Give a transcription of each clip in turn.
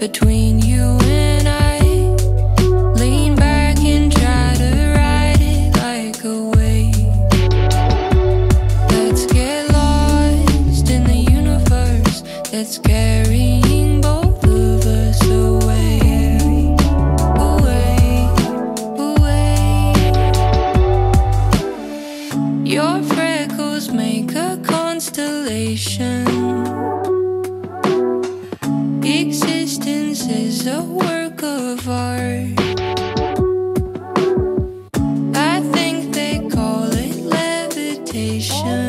between you and I. Lean back and try to ride it like a wave. Let's get lost in the universe that's carrying both of us away. Your freckles make a constellation. Existence is a work of art. I think they call it levitation.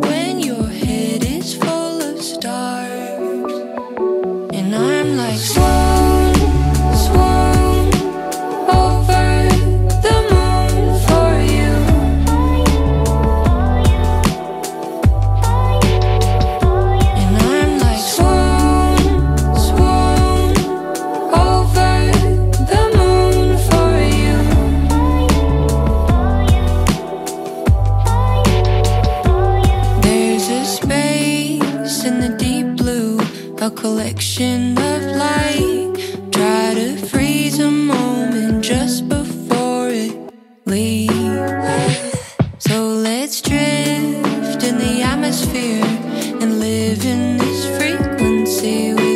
When your head is full of stars, and I'm like swan, swan. A collection of light. Try to freeze a moment just before it leaves. So let's drift in the atmosphere and live in this frequency.